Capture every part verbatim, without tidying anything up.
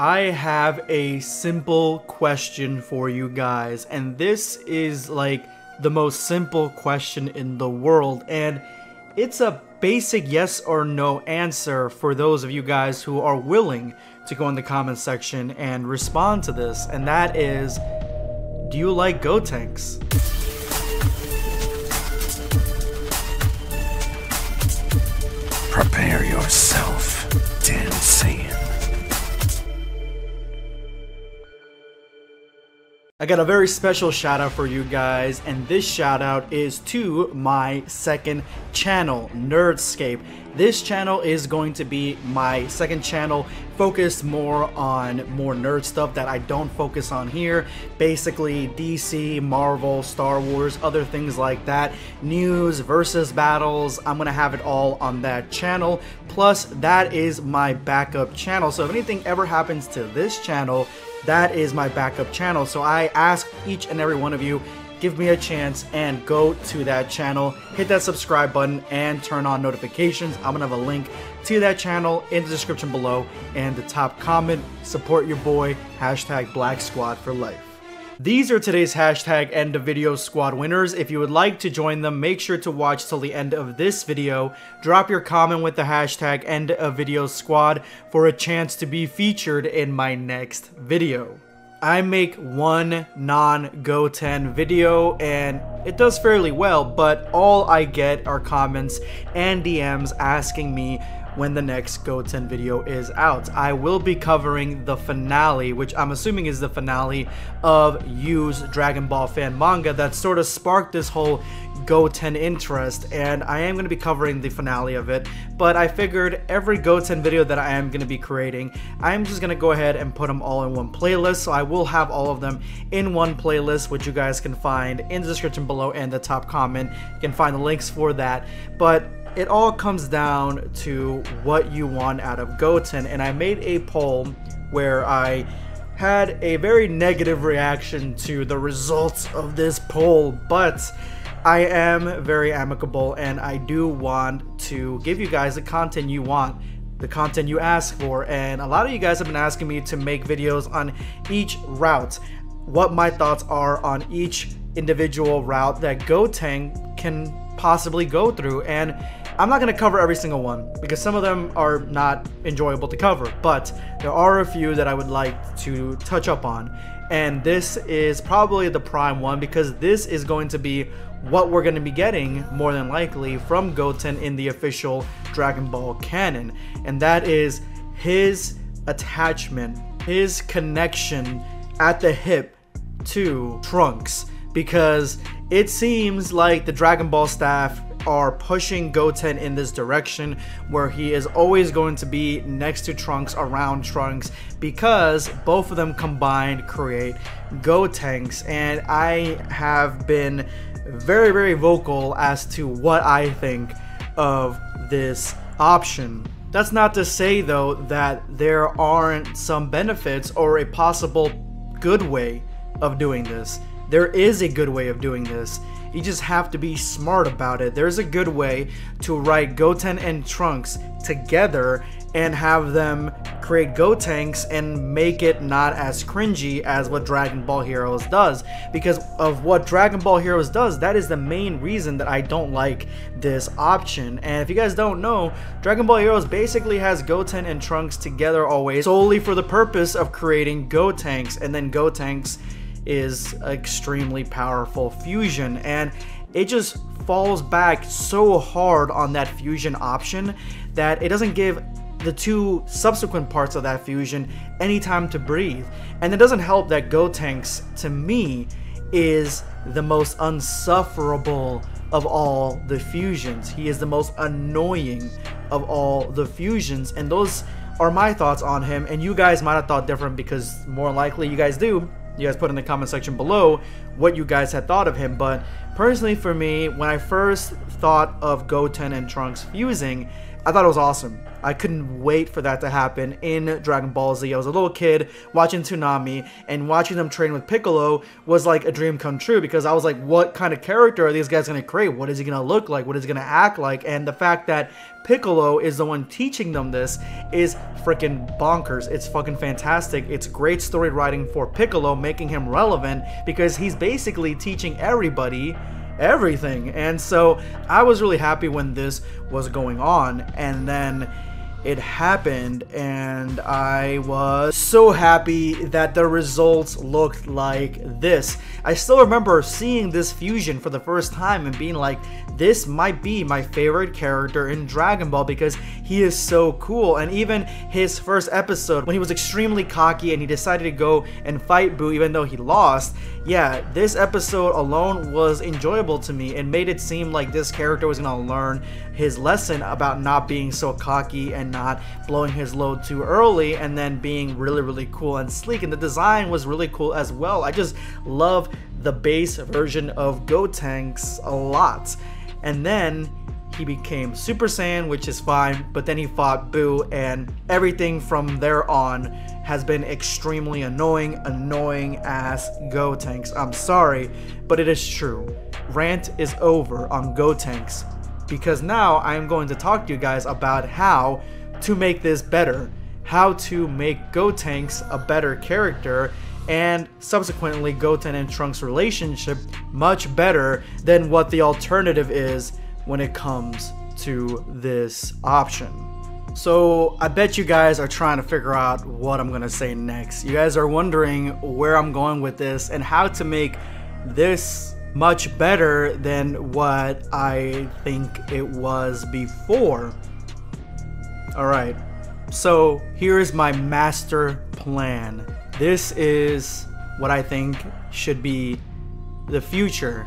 I have a simple question for you guys, and this is like the most simple question in the world, and it's a basic yes or no answer for those of you guys who are willing to go in the comment section and respond to this, and that is, do you like Gotenks? Prepare yourself, Dan Saiyan. I got a very special shout out for you guys, and this shout out is to my second channel, Nerdscape. This channel is going to be my second channel focused more on more nerd stuff that I don't focus on here. Basically D C, Marvel, Star Wars, other things like that, news, versus battles. I'm gonna have it all on that channel. Plus that is my backup channel, so if anything ever happens to this channel, that is my backup channel. So I ask each and every one of you, give me a chance and go to that channel, hit that subscribe button and turn on notifications. I'm gonna have a link to that channel in the description below and the top comment. Support your boy, hashtag Black Squad for life. These are today's hashtag end of video squad winners. If you would like to join them, make sure to watch till the end of this video. Drop your comment with the hashtag end of video squad for a chance to be featured in my next video. I make one non-Goten video and it does fairly well, but all I get are comments and D Ms asking me when the next Goten video is out. I will be covering the finale, which I'm assuming is the finale of Yu's Dragon Ball fan manga that sort of sparked this whole Goten interest, and I am going to be covering the finale of it. But I figured every Goten video that I am going to be creating, I'm just going to go ahead and put them all in one playlist, so I will have all of them in one playlist, which you guys can find in the description below and the top comment. You can find the links for that. But it all comes down to what you want out of Goten, and I made a poll where I had a very negative reaction to the results of this poll, but I am very amicable and I do want to give you guys the content you want, the content you ask for, and a lot of you guys have been asking me to make videos on each route, what my thoughts are on each individual route that Goten can possibly go through, and I'm not going to cover every single one because some of them are not enjoyable to cover, but there are a few that I would like to touch up on. And this is probably the prime one because this is going to be what we're going to be getting more than likely from Goten in the official Dragon Ball canon. And that is his attachment, his connection at the hip to Trunks, because it seems like the Dragon Ball staff are pushing Goten in this direction where he is always going to be next to Trunks, around Trunks, because both of them combined create Gotenks. And I have been very, very vocal as to what I think of this option. That's not to say though that there aren't some benefits or a possible good way of doing this. There is a good way of doing this. You just have to be smart about it. There's a good way to write Goten and Trunks together and have them create Gotenks and make it not as cringy as what Dragon Ball Heroes does, because of what Dragon Ball Heroes does, that is the main reason that I don't like this option. And if you guys don't know, Dragon Ball Heroes basically has Goten and Trunks together always solely for the purpose of creating Gotenks, and then Gotenks is extremely powerful fusion, and it just falls back so hard on that fusion option that it doesn't give the two subsequent parts of that fusion any time to breathe. And it doesn't help that Gotenks, to me, is the most insufferable of all the fusions. He is the most annoying of all the fusions, and those are my thoughts on him. And you guys might have thought different, because more likely you guys do. You guys put in the comment section below what you guys had thought of him, but personally for me, when I first thought of Goten and Trunks fusing, I thought it was awesome. I couldn't wait for that to happen in Dragon Ball Z. I was a little kid watching Toonami, and watching them train with Piccolo was like a dream come true, because I was like, what kind of character are these guys going to create? What is he going to look like? What is he going to act like? And the fact that Piccolo is the one teaching them this is freaking bonkers. It's fucking fantastic. It's great story writing for Piccolo, making him relevant, because he's basically teaching everybody everything. And so I was really happy when this was going on, and then it happened, and I was so happy that the results looked like this. I still remember seeing this fusion for the first time and being like, this might be my favorite character in Dragon Ball, because he is so cool. And even his first episode, when he was extremely cocky and he decided to go and fight Buu even though he lost, yeah, this episode alone was enjoyable to me. It made it seem like this character was gonna learn his lesson about not being so cocky and not blowing his load too early, and then being really really cool and sleek. And the design was really cool as well. I just love the base version of Gotenks a lot. And then he became Super Saiyan, which is fine, but then he fought Buu, and everything from there on has been extremely annoying annoying ass Gotenks. I'm sorry, but it is true. Rant is over on Gotenks, because now I'm going to talk to you guys about how to make this better, how to make Gotenks a better character, and subsequently Goten and Trunks' relationship much better than what the alternative is when it comes to this option. So I bet you guys are trying to figure out what I'm gonna say next. You guys are wondering where I'm going with this and how to make this much better than what I think it was before. All right, so here is my master plan. This is what I think should be the future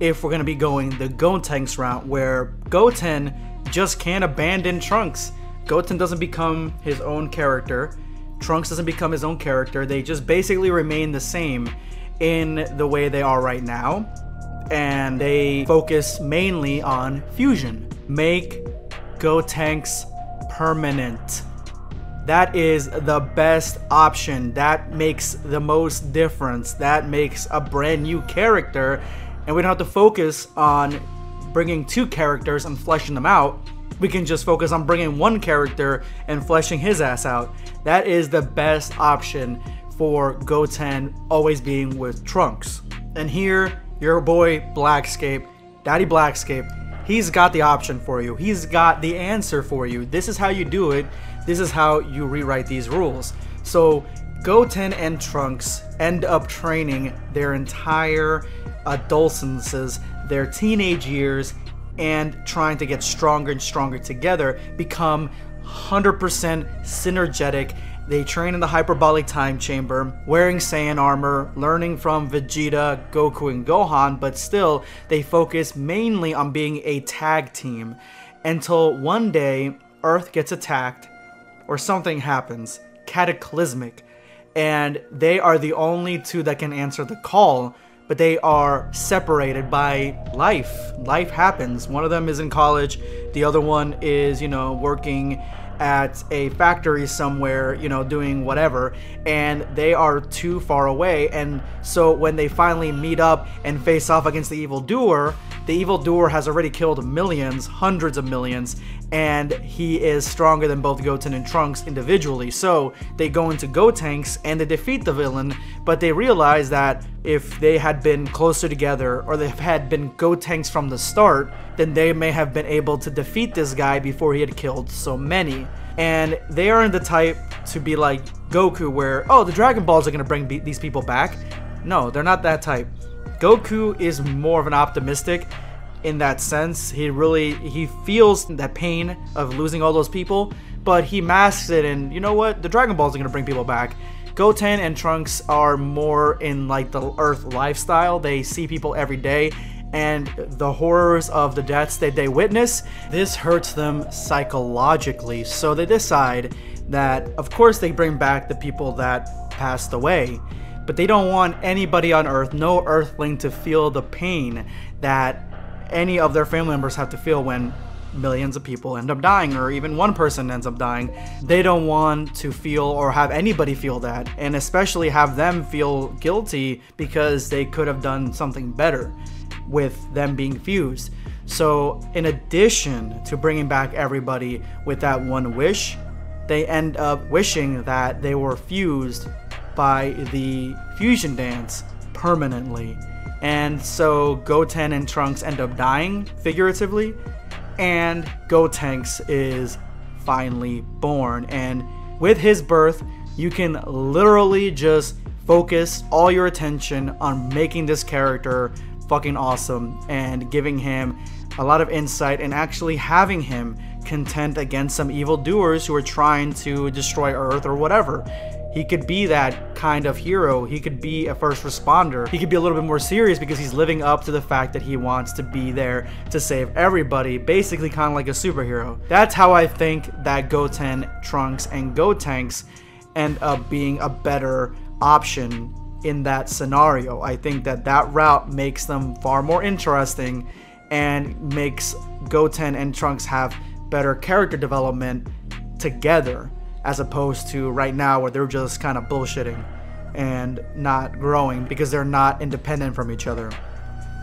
if we're gonna be going the Gotenks route, where Goten just can't abandon Trunks. Goten doesn't become his own character. Trunks doesn't become his own character. They just basically remain the same in the way they are right now. And they focus mainly on fusion. Make Gotenks permanent. That is the best option. That makes the most difference. That makes a brand new character. And we don't have to focus on bringing two characters and fleshing them out. We can just focus on bringing one character and fleshing his ass out. That is the best option for Goten always being with Trunks. And here, your boy Blackscape, Daddy Blackscape, he's got the option for you. He's got the answer for you. This is how you do it. This is how you rewrite these rules. So Goten and Trunks end up training their entire adolescences, their teenage years, and trying to get stronger and stronger together, become one hundred percent synergetic. They train in the hyperbolic time chamber, wearing Saiyan armor, learning from Vegeta, Goku, and Gohan, but still, they focus mainly on being a tag team, until one day, Earth gets attacked, or something happens, cataclysmic, and they are the only two that can answer the call. But they are separated by life. Life happens. One of them is in college. The other one is, you know, working at a factory somewhere, you know, doing whatever. And they are too far away. And so when they finally meet up and face off against the evildoer, the evildoer has already killed millions, hundreds of millions, and he is stronger than both Goten and Trunks individually. So they go into Gotenks and they defeat the villain, but they realize that if they had been closer together, or they had been Gotenks from the start, then they may have been able to defeat this guy before he had killed so many. And they aren't the type to be like Goku, where, oh, the Dragon Balls are gonna bring these people back. No, they're not that type. Goku is more of an optimistic in that sense. He really, he feels that pain of losing all those people, but he masks it, and you know what? The Dragon Balls are gonna bring people back. Goten and Trunks are more in like the Earth lifestyle. They see people every day, and the horrors of the deaths that they witness, this hurts them psychologically. So they decide that, of course, they bring back the people that passed away, but they don't want anybody on Earth, no Earthling, to feel the pain that any of their family members have to feel when millions of people end up dying, or even one person ends up dying. They don't want to feel or have anybody feel that, and especially have them feel guilty because they could have done something better with them being fused. So in addition to bringing back everybody with that one wish, they end up wishing that they were fused by the fusion dance permanently. And so Goten and Trunks end up dying, figuratively, and Gotenks is finally born. And with his birth, you can literally just focus all your attention on making this character fucking awesome and giving him a lot of insight and actually having him contend against some evildoers who are trying to destroy Earth or whatever. He could be that kind of hero. He could be a first responder. He could be a little bit more serious because he's living up to the fact that he wants to be there to save everybody, basically kind of like a superhero. That's how I think that Goten, Trunks, and Gotenks end up being a better option in that scenario. I think that that route makes them far more interesting and makes Goten and Trunks have better character development together, as opposed to right now where they're just kind of bullshitting and not growing because they're not independent from each other.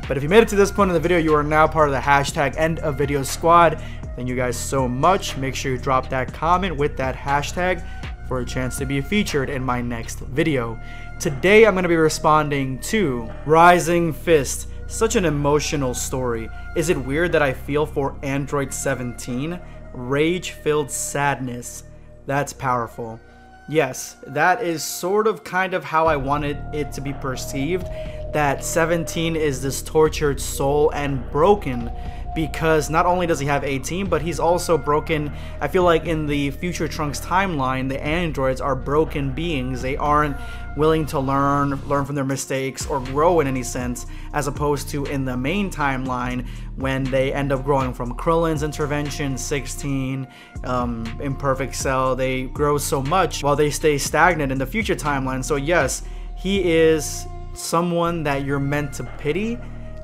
But if you made it to this point in the video, you are now part of the hashtag end of video squad. Thank you guys so much. Make sure you drop that comment with that hashtag for a chance to be featured in my next video. Today I'm going to be responding to Rising Fist. Such an emotional story. Is it weird that I feel for Android seventeen? Rage-filled sadness. That's powerful. Yes, that is sort of kind of how I wanted it to be perceived, that seventeen is this tortured soul and broken, because not only does he have eighteen, but he's also broken. I feel like in the Future Trunks timeline, the androids are broken beings. They aren't willing to learn, learn from their mistakes, or grow in any sense, as opposed to in the main timeline when they end up growing from Krillin's intervention, sixteen, um, Imperfect Cell. They grow so much while they stay stagnant in the future timeline. So yes, he is someone that you're meant to pity,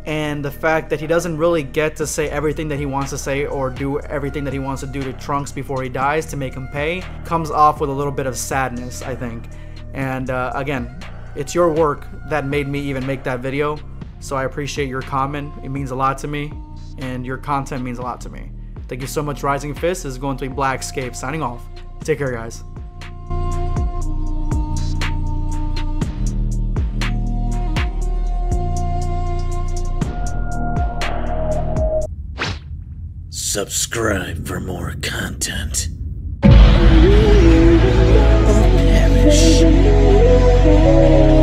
and the fact that he doesn't really get to say everything that he wants to say or do everything that he wants to do to Trunks before he dies to make him pay comes off with a little bit of sadness, I think. And uh, again, it's your work that made me even make that video, so I appreciate your comment. It means a lot to me, and your content means a lot to me. Thank you so much, Rising Fist. This is going to be Nerdscape signing off. Take care, guys. Subscribe for more content. Or perish.